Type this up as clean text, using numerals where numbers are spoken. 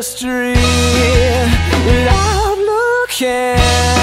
mystery without looking.